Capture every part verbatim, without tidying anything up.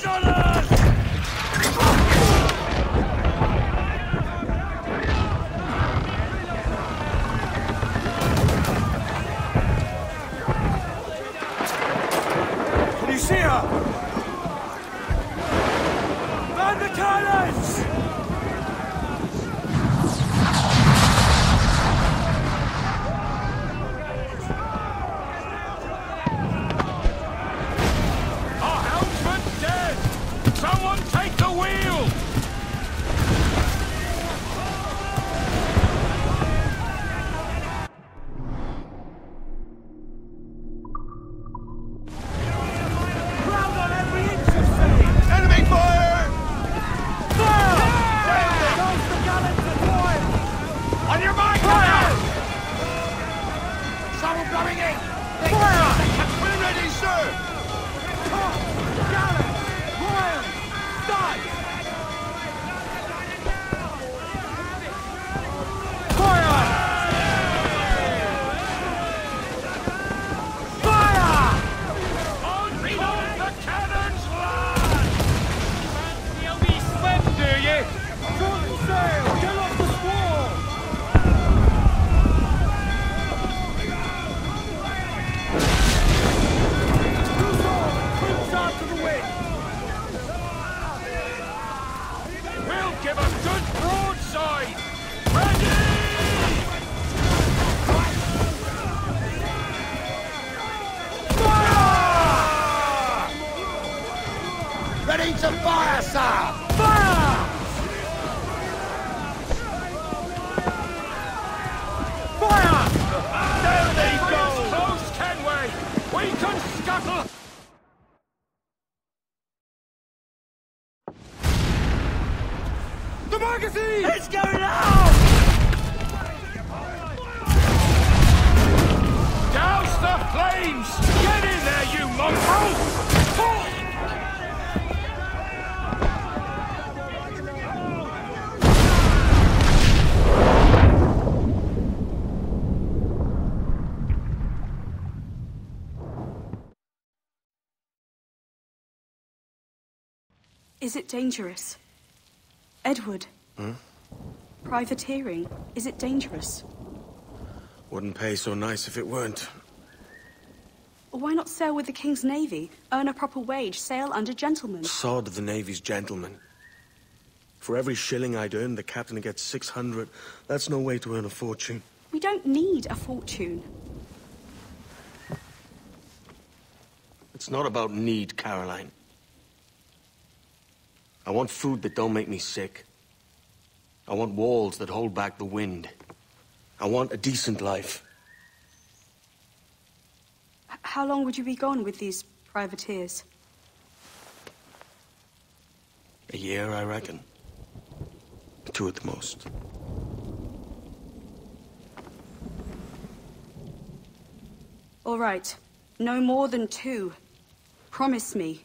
Can you see her? Burn the cannons! Is it dangerous? Edward? Hmm? Privateering, is it dangerous? Wouldn't pay so nice if it weren't. Why not sail with the King's Navy? Earn a proper wage, sail under gentlemen. Sod the Navy's gentlemen. For every shilling I'd earn, the captain gets six hundred. That's no way to earn a fortune. We don't need a fortune. It's not about need, Caroline. I want food that don't make me sick. I want walls that hold back the wind. I want a decent life. H- how long would you be gone with these privateers? A year, I reckon. Two at the most. All right. No more than two. Promise me.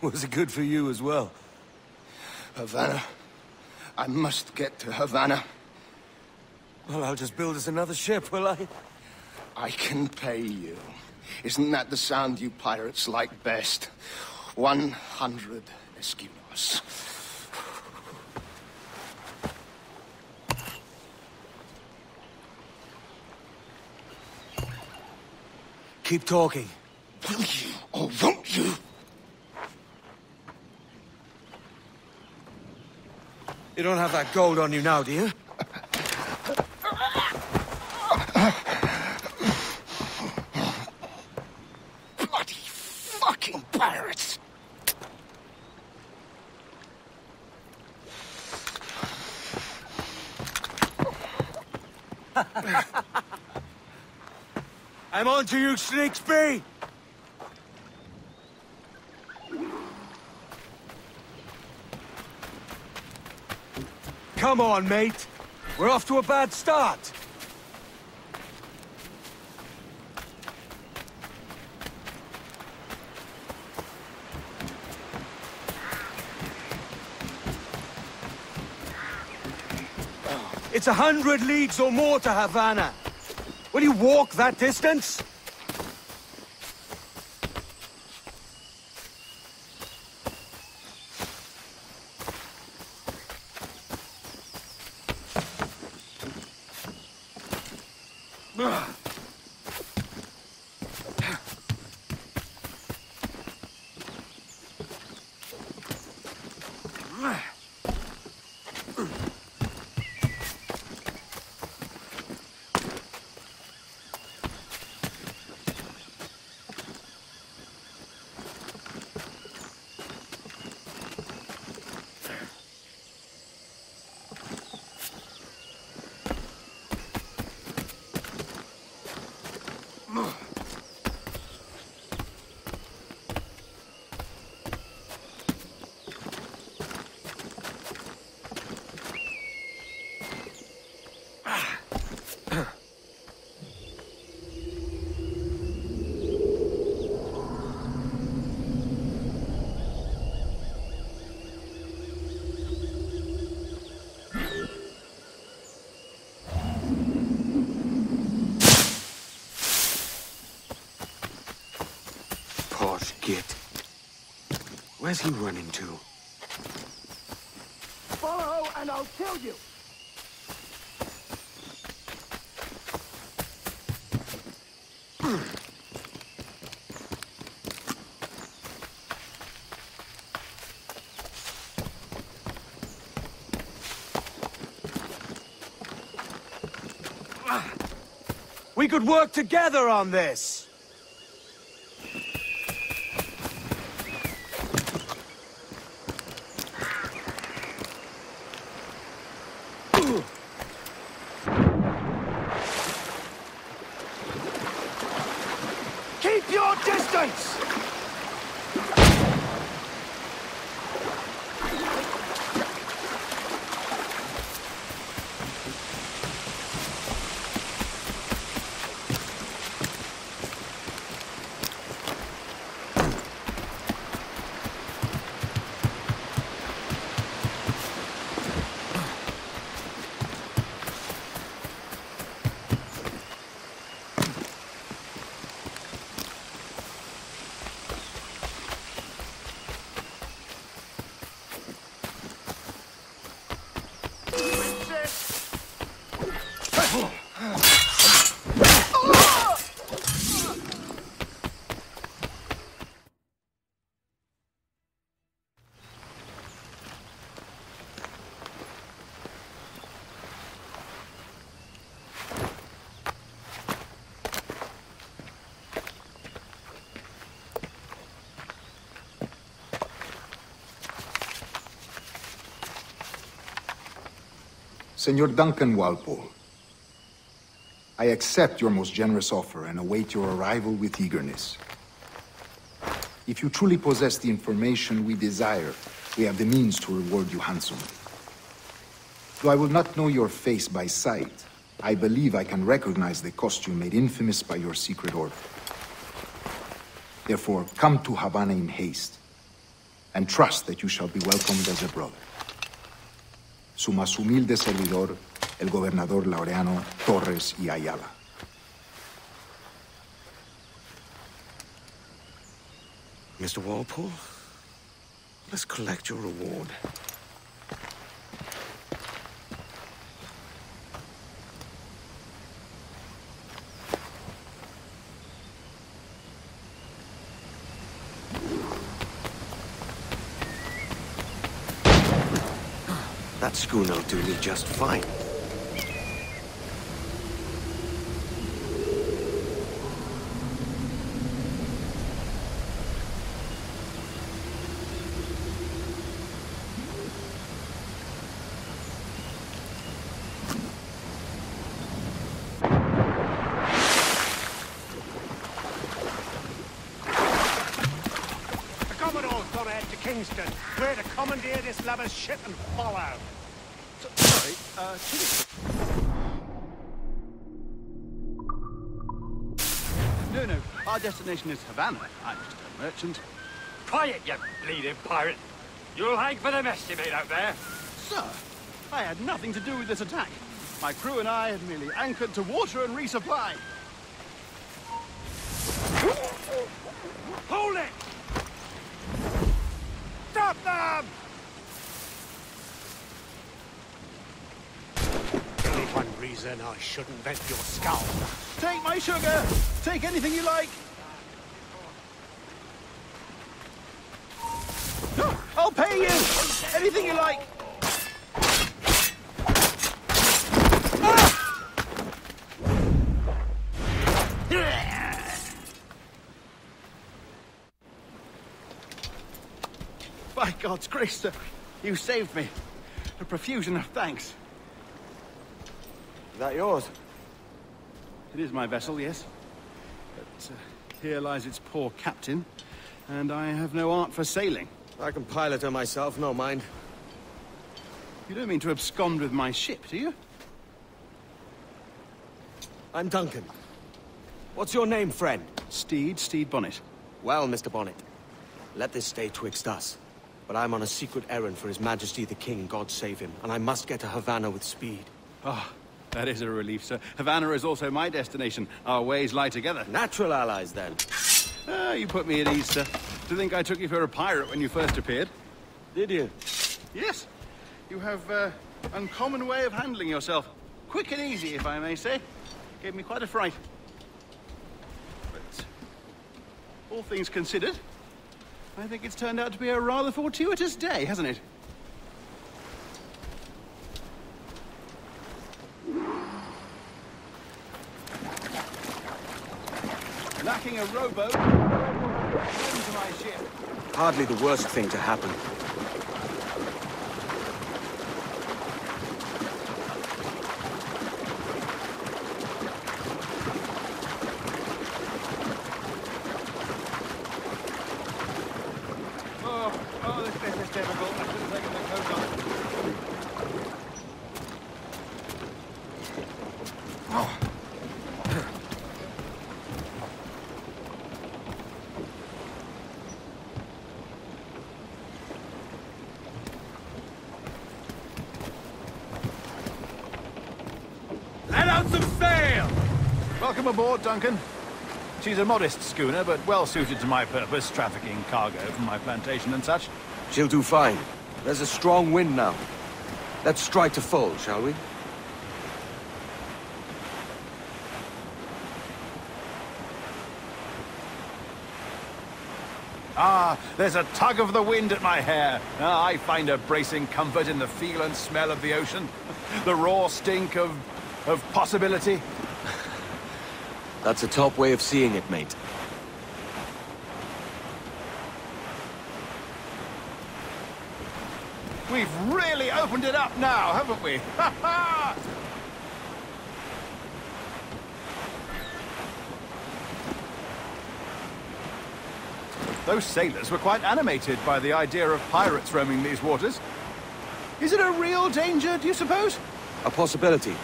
Was it good for you as well? Havana. I must get to Havana. Well, I'll just build us another ship, will I? I can pay you. Isn't that the sound you pirates like best? One hundred Eskimos. Keep talking. Will you or won't you? You don't have that gold on you now, do you? Bloody fucking pirates! I'm on to you, Snakesby! Come on, mate. We're off to a bad start. It's a hundred leagues or more to Havana. Will you walk that distance? Where's he running to? Follow, and I'll kill you! We could work together on this! Senor Duncan Walpole, I accept your most generous offer and await your arrival with eagerness. If you truly possess the information we desire, we have the means to reward you handsomely. Though I will not know your face by sight, I believe I can recognize the costume made infamous by your secret order. Therefore, come to Havana in haste, and trust that you shall be welcomed as a brother. Su más humilde servidor, el gobernador Laureano Torres y Ayala. Mister Walpole, let's collect your reward. That schooner'll do me just fine. We're to commandeer this lubber's ship and follow. So, sorry, uh, should it... No, no, our destination is Havana. I'm just a merchant. Quiet, you bleeding pirate. You'll hang for the mess you made out there. Sir, I had nothing to do with this attack. My crew and I had merely anchored to water and resupply. Hold it! Stop them! Only one reason I shouldn't vent your skull. Take my sugar! Take anything you like! I'll pay you! Anything you like! By God's grace, sir, you saved me. A profusion of thanks. Is that yours? It is my vessel, yes. But uh, here lies its poor captain, and I have no art for sailing. I can pilot her myself, no mind. You don't mean to abscond with my ship, do you? I'm Duncan. What's your name, friend? Steed, Steed Bonnet. Well, Mister Bonnet, let this stay twixt us. But I'm on a secret errand for His Majesty the King, God save him, and I must get to Havana with speed. Ah, oh, that is a relief, sir. Havana is also my destination. Our ways lie together. Natural allies, then. Ah, you put me at ease, sir. To think I took you for a pirate when you first appeared. Did you? Yes. You have uh, an uncommon way of handling yourself. Quick and easy, if I may say. Gave me quite a fright. But all things considered, I think it's turned out to be a rather fortuitous day, hasn't it? Lacking a rowboat, to my ship. Hardly the worst thing to happen. Welcome aboard, Duncan. She's a modest schooner, but well suited to my purpose, trafficking cargo from my plantation and such. She'll do fine. There's a strong wind now. Let's strike to full, shall we? Ah, there's a tug of the wind at my hair. Ah, I find a bracing comfort in the feel and smell of the ocean. The raw stink of... of possibility. That's a top way of seeing it, mate. We've really opened it up now, haven't we? Ha ha! Those sailors were quite animated by the idea of pirates roaming these waters. Is it a real danger, do you suppose? A possibility.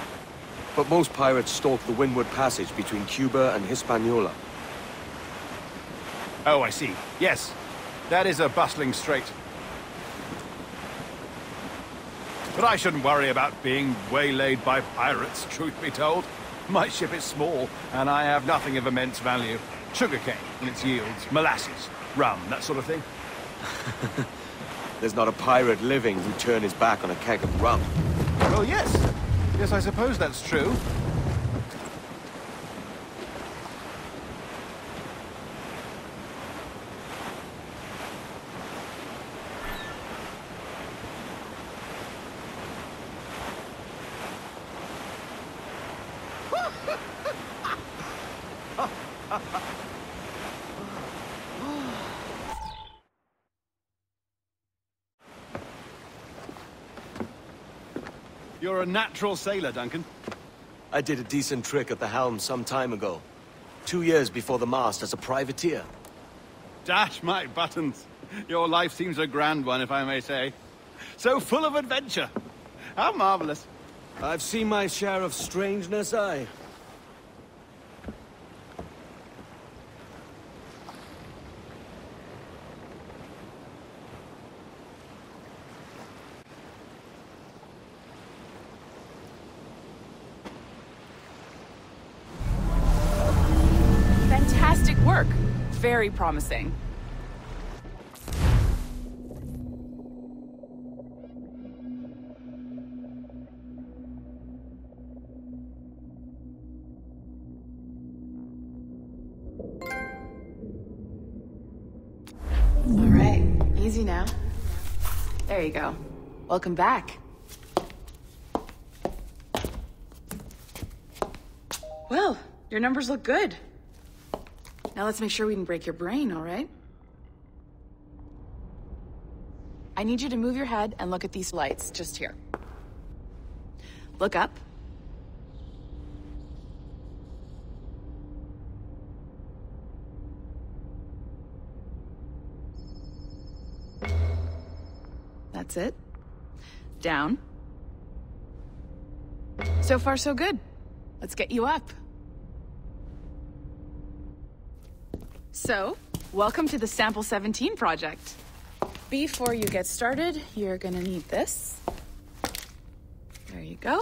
But most pirates stalk the windward passage between Cuba and Hispaniola. Oh, I see. Yes, that is a bustling strait. But I shouldn't worry about being waylaid by pirates, truth be told. My ship is small, and I have nothing of immense value. Sugarcane and its yields, molasses, rum, that sort of thing. There's not a pirate living who turned his back on a keg of rum. Well, yes. Yes, I suppose that's true. You're a natural sailor, Duncan. I did a decent trick at the helm some time ago. Two years before the mast as a privateer. Dash my buttons. Your life seems a grand one, if I may say. So full of adventure. How marvelous. I've seen my share of strangeness, I. Very promising. All right, easy now. There you go. Welcome back. Well, your numbers look good. Now let's make sure we can break your brain, all right? I need you to move your head and look at these lights just here. Look up. That's it. Down. So far, so good. Let's get you up. So, welcome to the Sample seventeen project. Before you get started, you're gonna need this. There you go.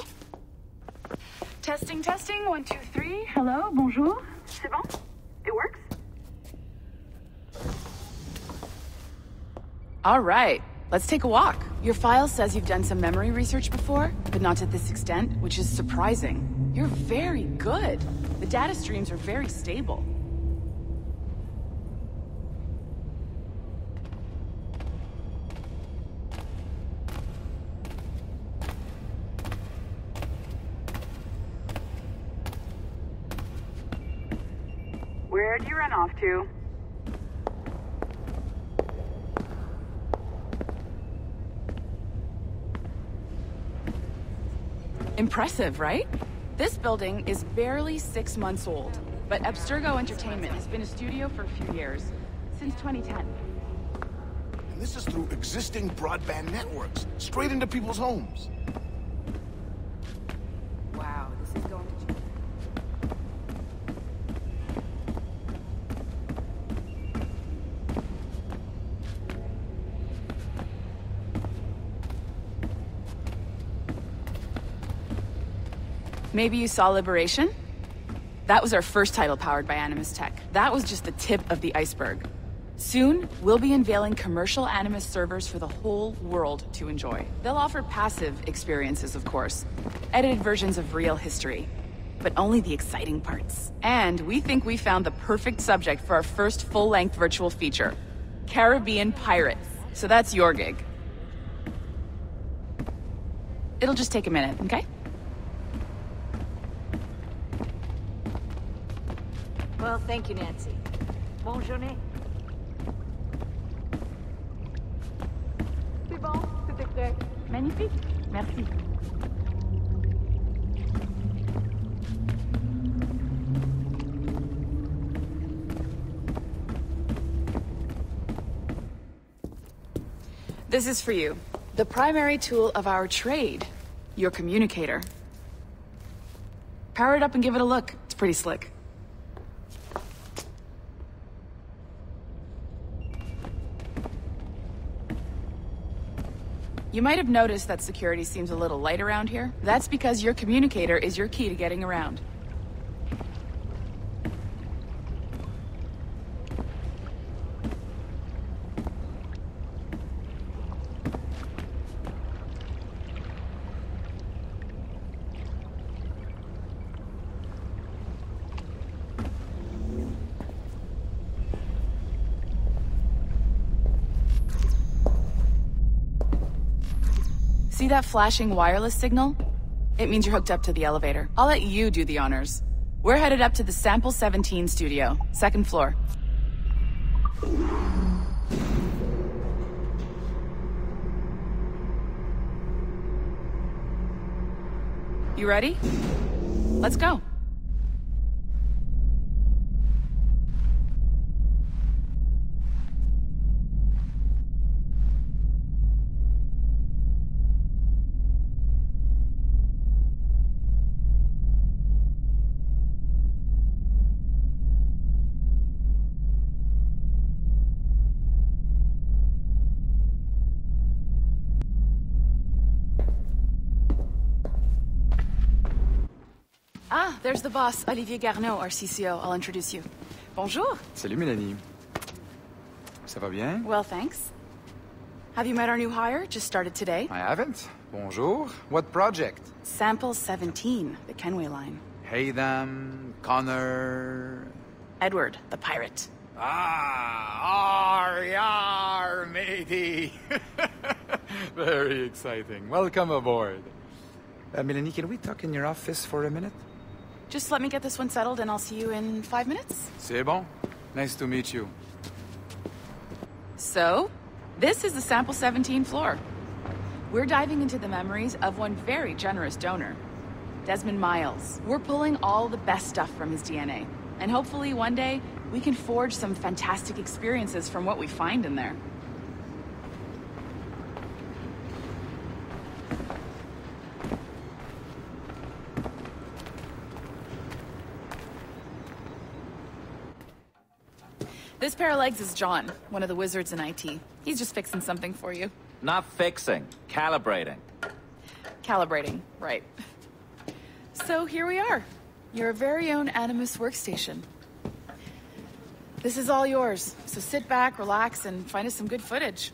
Testing, testing, one, two, three. Hello, bonjour. C'est bon? It works? All right, let's take a walk. Your file says you've done some memory research before, but not to this extent, which is surprising. You're very good. The data streams are very stable. Where'd you run off to? Impressive, right? This building is barely six months old, but Abstergo Entertainment has been a studio for a few years, since twenty ten. And this is through existing broadband networks, straight into people's homes. Wow, this is going to change. Maybe you saw Liberation? That was our first title powered by Animus Tech. That was just the tip of the iceberg. Soon, we'll be unveiling commercial Animus servers for the whole world to enjoy. They'll offer passive experiences, of course, edited versions of real history, but only the exciting parts. And we think we found the perfect subject for our first full-length virtual feature, Caribbean Pirates. So that's your gig. It'll just take a minute, okay? Well, thank you, Nancy. Bonne journée. C'est bon, tout est prêt. Magnifique. Merci. This is for you, the primary tool of our trade, your communicator. Power it up and give it a look. It's pretty slick. You might have noticed that security seems a little light around here. That's because your communicator is your key to getting around. See that flashing wireless signal? It means you're hooked up to the elevator. I'll let you do the honors. We're headed up to the Sample seventeen studio, second floor. You ready? Let's go. Ah, there's the boss, Olivier Garneau, our C C O. I'll introduce you. Bonjour. Salut, Mélanie. Ça va bien? Well, thanks. Have you met our new hire? Just started today. I haven't. Bonjour. What project? Sample seventeen, the Kenway line. Haytham, Connor... Edward, the pirate. Ah, ar, yar, matey. Very exciting. Welcome aboard. Uh, Mélanie, can we talk in your office for a minute? Just let me get this one settled and I'll see you in five minutes. C'est bon. Nice to meet you. So, this is the Sample seventeen floor. We're diving into the memories of one very generous donor, Desmond Miles. We're pulling all the best stuff from his D N A. And hopefully one day, we can forge some fantastic experiences from what we find in there. This pair of legs is John, one of the wizards in I T. He's just fixing something for you. Not fixing, calibrating. Calibrating, right. So here we are, your very own Animus workstation. This is all yours, so sit back, relax, and find us some good footage.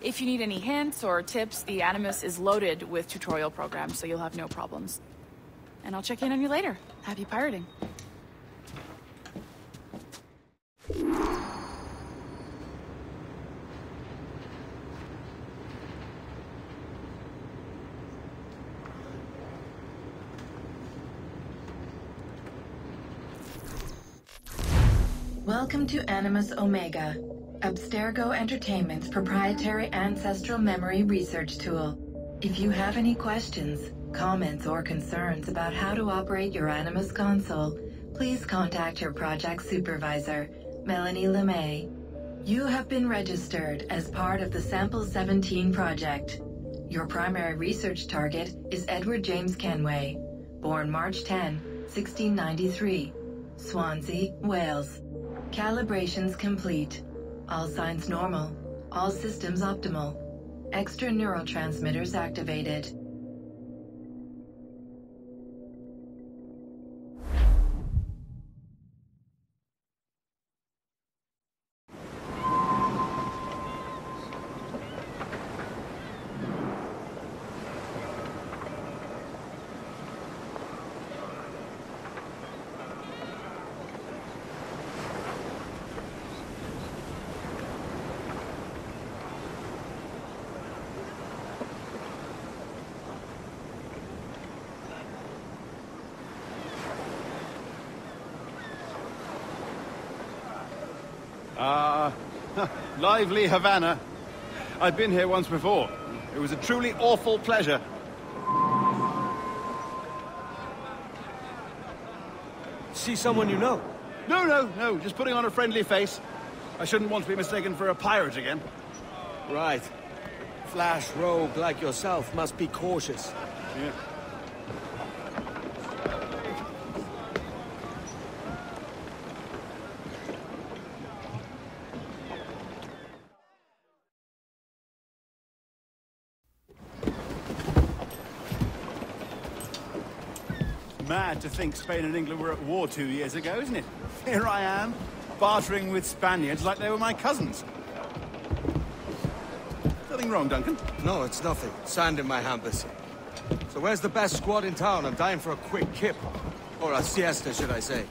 If you need any hints or tips, the Animus is loaded with tutorial programs, so you'll have no problems. And I'll check in on you later. Happy pirating. Welcome to Animus Omega, Abstergo Entertainment's proprietary ancestral memory research tool. If you have any questions, comments, or concerns about how to operate your Animus console, please contact your project supervisor, Mélanie LeMay. You have been registered as part of the Sample seventeen project. Your primary research target is Edward James Kenway, born March tenth, sixteen ninety-three, Swansea, Wales. Calibrations complete. All signs normal. All systems optimal. Extra neurotransmitters activated. Ah, uh, lively Havana. I've been here once before. It was a truly awful pleasure. See someone you know? No, no, no, just putting on a friendly face. I shouldn't want to be mistaken for a pirate again. Right. Flash rogue like yourself must be cautious. Yeah. mad to think Spain and England were at war two years ago, isn't it? Here I am, bartering with Spaniards like they were my cousins. Nothing wrong, Duncan? No, it's nothing. Sand in my hand, this. So where's the best squad in town? I'm dying for a quick kip. Or a siesta, should I say.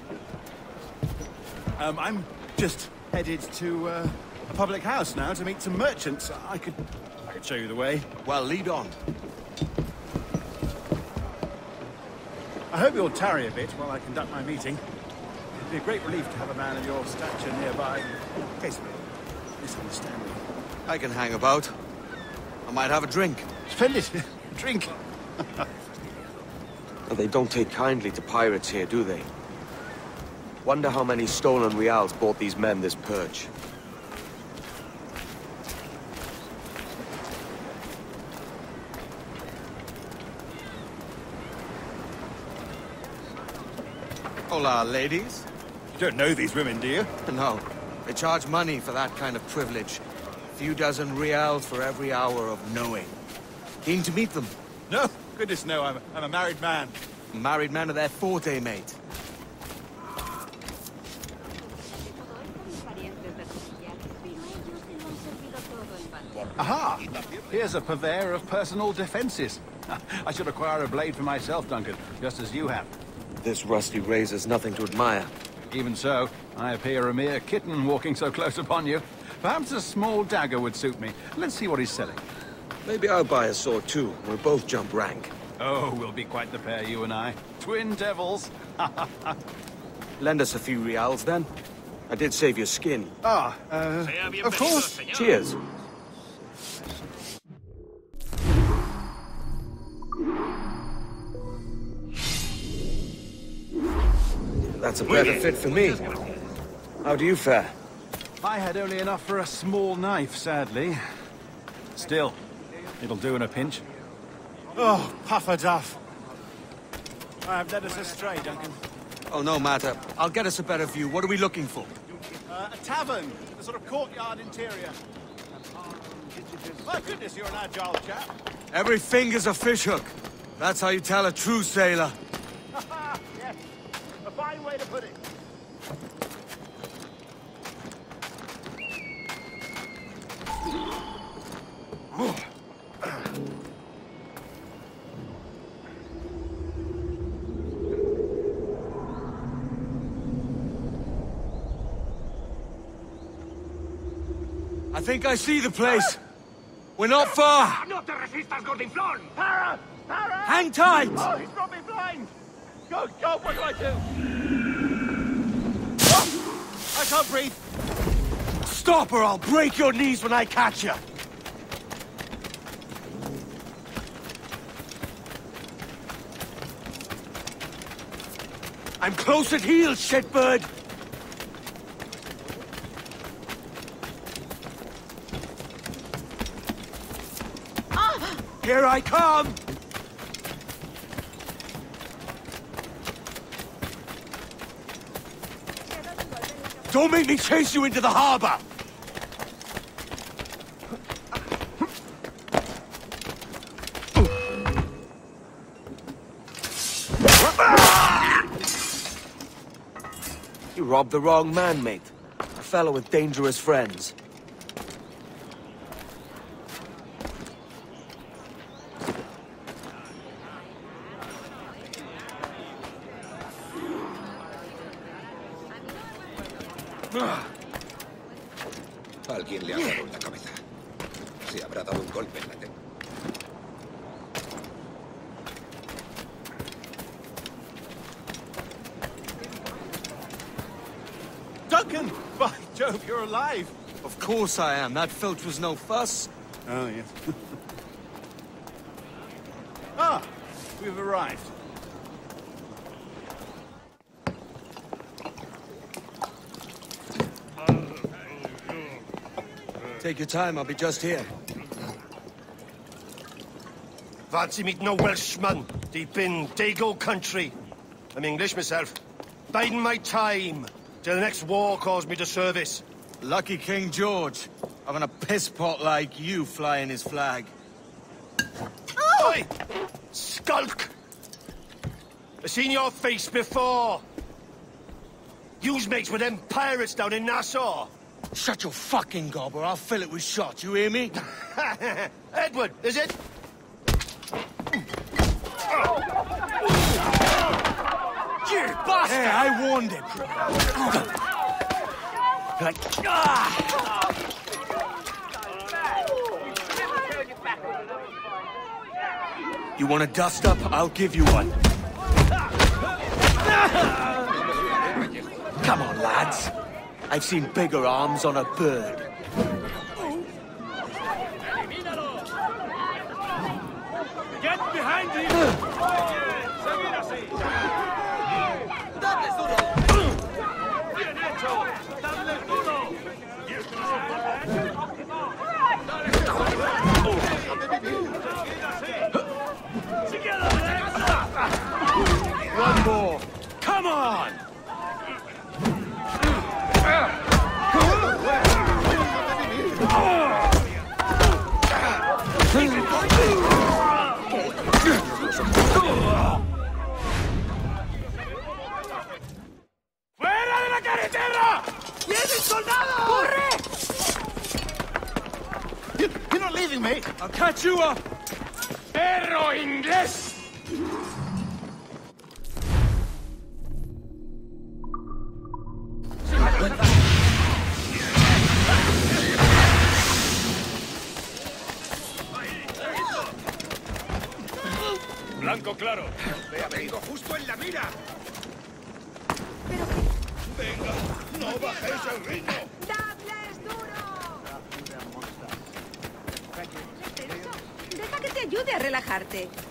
Um, I'm just headed to uh, a public house now to meet some merchants. I could... I could show you the way. Well, lead on. I hope you'll tarry a bit while I conduct my meeting. It'd be a great relief to have a man of your stature nearby, in case we misunderstand me. I can hang about. I might have a drink. Splendid. Drink. They don't take kindly to pirates here, do they? Wonder how many stolen reals bought these men this perch. Hola, ladies. You don't know these women, do you? No. They charge money for that kind of privilege. A few dozen reals for every hour of knowing. Keen to meet them? No. Goodness, no. I'm, I'm a married man. A married man of their forte, mate. Aha! Here's a purveyor of personal defenses. I should acquire a blade for myself, Duncan, just as you have. This rusty razor's nothing to admire. Even so, I appear a mere kitten walking so close upon you. Perhaps a small dagger would suit me. Let's see what he's selling. Maybe I'll buy a sword too. We'll both jump rank. Oh, we'll be quite the pair, you and I. Twin devils. Lend us a few reals, then. I did save your skin. Ah, uh, of course. Cheers. That's a better fit for me. How do you fare? I had only enough for a small knife, sadly. Still, it'll do in a pinch. Oh, puffer duff. I've led us astray, Duncan. Oh, no matter. I'll get us a better view. What are we looking for? Uh, a tavern. A sort of courtyard interior. My goodness, you're an agile chap. Every finger's a fishhook. That's how you tell a true sailor. Yes. A fine way to put it. I think I see the place. We're not far. No te resistas, Gordinflon! Para! Para! Hang tight! Oh, he's brought me blind! Go, go, what do I do? Oh, I can't breathe. Stop or I'll break your knees when I catch you. I'm close at heel, shitbird! Ah. Here I come! Don't make me chase you into the harbor! Robbed the wrong man, mate. A fellow with dangerous friends. Alguien le ha dado en la cabeza. Se habrá dado un golpe en la testa. Duncan! By Jove, you're alive! Of course I am. That filch was no fuss. Oh, yes. Ah! We've arrived. Take your time. I'll be just here. Fancy meeting no Welshman deep in Dago country. I'm English myself. Biding my time. Till the next war caused me to service. Lucky King George, having a pisspot like you flying his flag. Oh! Oi! Skulk! I've seen your face before. You's mates with them pirates down in Nassau. Shut your fucking gob or I'll fill it with shots, you hear me? Edward, is it? You bastard! Hey, I warned him. Like, ah! You want a dust up? I'll give you one. Come on, lads. I've seen bigger arms on a bird. Get behind him! One more! Come on! You, you're not leaving me! I'll catch you up! Perro Inglés! Blanco claro. Me ha venido justo en la mira. Venga, no bajéis el ritmo. Ayude a relajarte.